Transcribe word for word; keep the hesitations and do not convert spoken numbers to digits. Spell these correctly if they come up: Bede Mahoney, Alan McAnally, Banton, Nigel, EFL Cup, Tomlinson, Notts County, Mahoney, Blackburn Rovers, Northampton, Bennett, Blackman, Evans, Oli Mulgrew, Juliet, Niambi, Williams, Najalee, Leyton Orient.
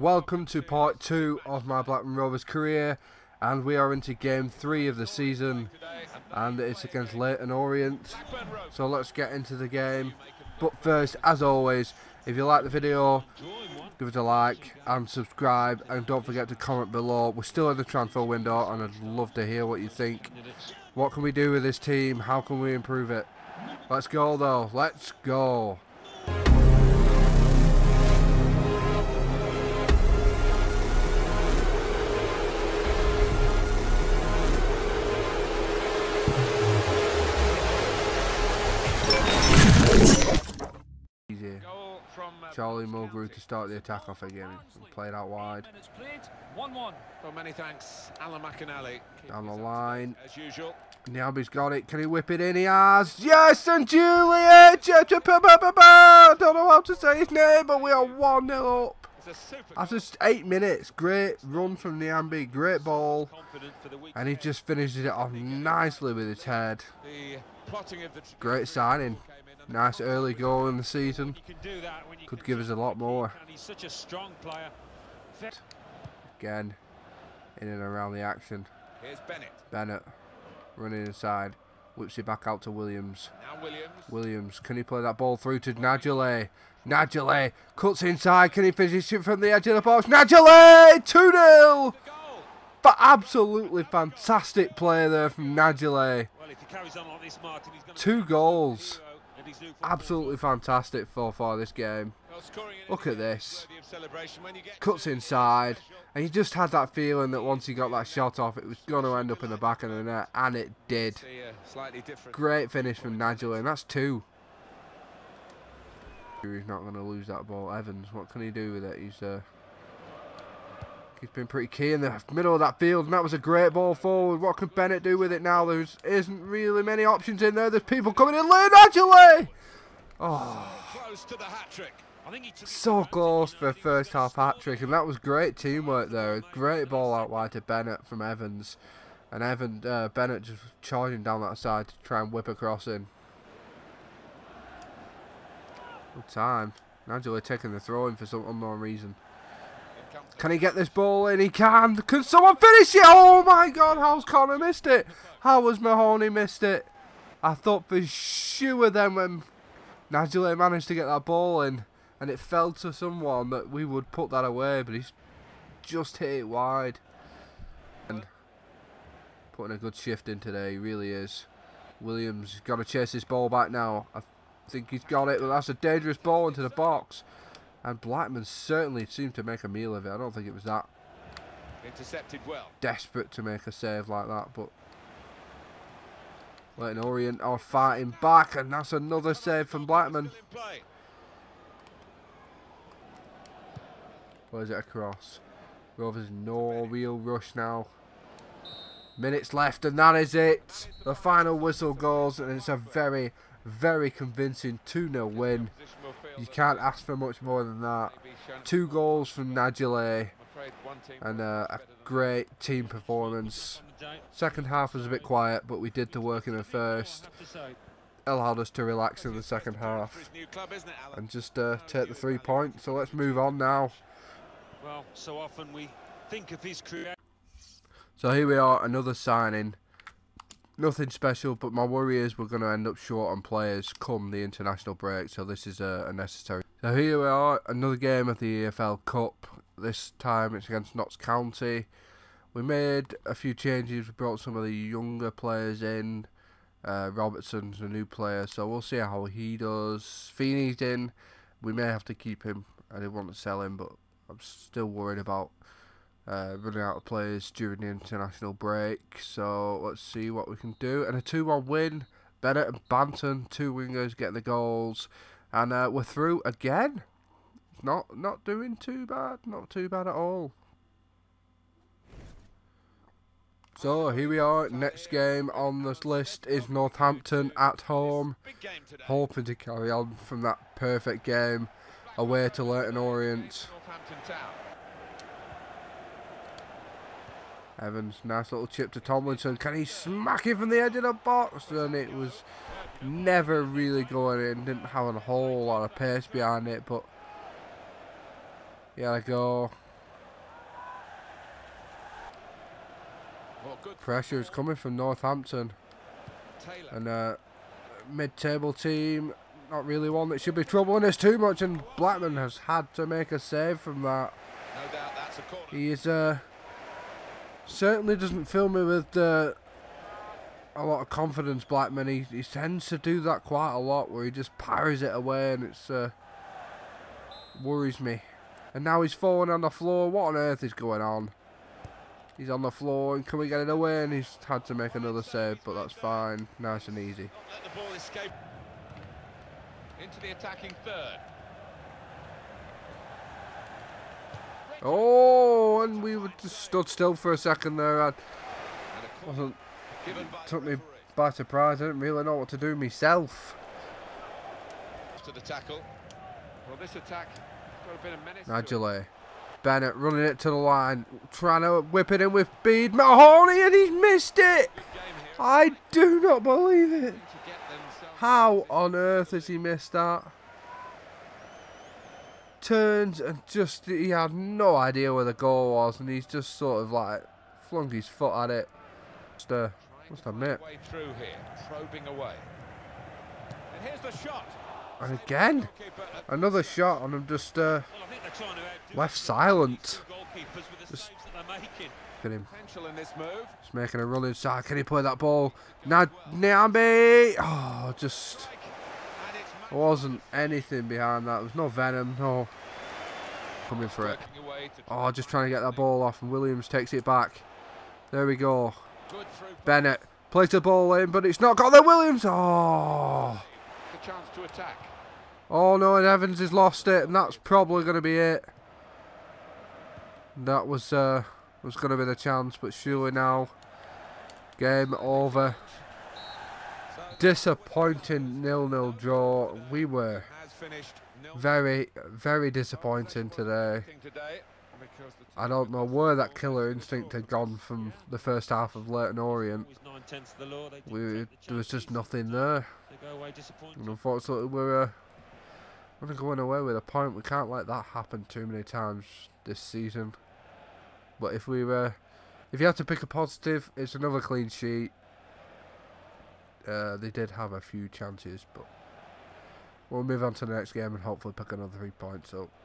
Welcome to part two of my Blackburn Rovers career, and we are into game three of the season, and it's against Leyton Orient. So let's get into the game. But first, as always, if you like the video, give it a like and subscribe, and don't forget to comment below. We're still in the transfer window and I'd love to hear what you think. What can we do with this team? How can we improve it? Let's go though, let's go. Oli Mulgrew to start the attack off again. Played out wide. Well, many thanks, Alan McAnally. Down the line. As usual. Niambi's got it. Can he whip it in? He has. Yes, and Juliet. I don't know how to say his name, but we are one nil up. After eight minutes, great run from Niambi, great ball, and he just finishes it off nicely with his head. Great signing. Nice early goal in the season. Could give us a lot more. Again, in and around the action. Here's Bennett. Bennett running inside. Whips it back out to Williams. Now Williams. Williams, can he play that ball through to Najalee? Najalee cuts inside. Can he finish it from the edge of the box? Najalee! two nil! But absolutely fantastic play there from Najalee. Two goals. Absolutely fantastic for for this game. Look at this. Cuts inside, and he just had that feeling that once he got that shot off, it was going to end up in the back of the net, and it did. Great finish from Nigel, and that's two. He's not going to lose that ball. Evans, what can he do with it? He's uh, he's been pretty key in the middle of that field, and that was a great ball forward. What can Bennett do with it now? There isn't really many options in there. There's people coming in late, Nigel. Oh. To the hat trick. I think he took so close for a first half hat trick, and that was great teamwork there. A great ball out wide to Bennett from Evans, and Evan uh, Bennett just charging down that side to try and whip across in. Good time. Nigel taking the throw in for some unknown reason. Can he get this ball in? He can. Can someone finish it? Oh my God! How's Connor missed it? How has Mahoney missed it? I thought for sure then when Najalee managed to get that ball in, and it fell to someone that we would put that away, but he's just hit it wide. And putting a good shift in today, he really is. Williams got to chase this ball back now. I think he's got it, but that's a dangerous ball into the box. And Blackman certainly seemed to make a meal of it. I don't think it was that intercepted well. Desperate to make a save like that, but Leyton Orient are fighting back, and that's another save from Blackman. Plays it across. Rovers no real rush now. Minutes left, and that is it. The final whistle goes, and it's a very, very convincing two nil win. You can't ask for much more than that. Two goals from Najalee, and uh, a great team performance. Second half was a bit quiet, but we did the work in the first. Allowed us to relax in the second half and just uh, take the three points. So let's move on now. Well, so often we think of his crew. So here we are, another signing. Nothing special, but my worry is we're going to end up short on players come the international break. So this is a uh, necessary. So here we are, another game of the E F L Cup. This time it's against Notts County. We made a few changes. We brought some of the younger players in. Uh, Robertson's a new player, so we'll see how he does. Feeney's in. We may have to keep him. I didn't want to sell him, but I'm still worried about uh, running out of players during the international break. So let's see what we can do. And a two one win. Bennett and Banton, two wingers, getting the goals. And uh, we're through again. Not, not doing too bad. Not too bad at all. So here we are, next game on this list is Northampton at home, hoping to carry on from that perfect game away to Leyton Orient. Evans, nice little chip to Tomlinson, can he smack it from the edge of the box? And it was never really going in, didn't have a whole lot of pace behind it, but Yeah, I go. Well, good. Pressure is coming from Northampton. Taylor. And uh, mid-table team, not really one that should be troubling us too much, and Blackman has had to make a save from that. No doubt that's a corner. He is, uh, certainly doesn't fill me with uh, a lot of confidence, Blackman. He, he tends to do that quite a lot, where he just parries it away, and it's uh, worries me. And now he's falling on the floor. What on earth is going on? He's on the floor, and can we get it away? And he's had to make another save, but that's fine. Nice and easy. Don't let the ball escape. Into the attacking third. Oh, and we were just stood still for a second there. I wasn't, took me by surprise. I didn't really know what to do myself. To the tackle. Well, this attack got a bit of menace. Najalee. Bennett running it to the line, trying to whip it in with Bede Mahoney, and he's missed it. I do not believe it. How on earth has he missed that? Turns and just, he had no idea where the goal was, and he's just sort of like flung his foot at it. Just, uh, must admit. And again, another shot, and I'm just uh, left silent. Just, look at him. Just making a run inside. Can he play that ball? Niambi! Oh, just... There wasn't anything behind that. There was no venom, no... Coming for it. Oh, just trying to get that ball off, and Williams takes it back. There we go. Bennett plays the ball in, but it's not got there, Williams! Oh! Chance to attack. Oh no, and Evans has lost it, and that's probably going to be it. That was uh, was going to be the chance, but surely now, game over. Disappointing nil nil draw. We were very, very disappointing today. I don't know where that killer instinct had gone from the first half of Leyton Orient. We, there was just nothing there. And unfortunately, we're uh, we're going away with a point. We can't let that happen too many times this season. But if we were, if you had to pick a positive, it's another clean sheet. Uh, they did have a few chances, but we'll move on to the next game and hopefully pick another three points up.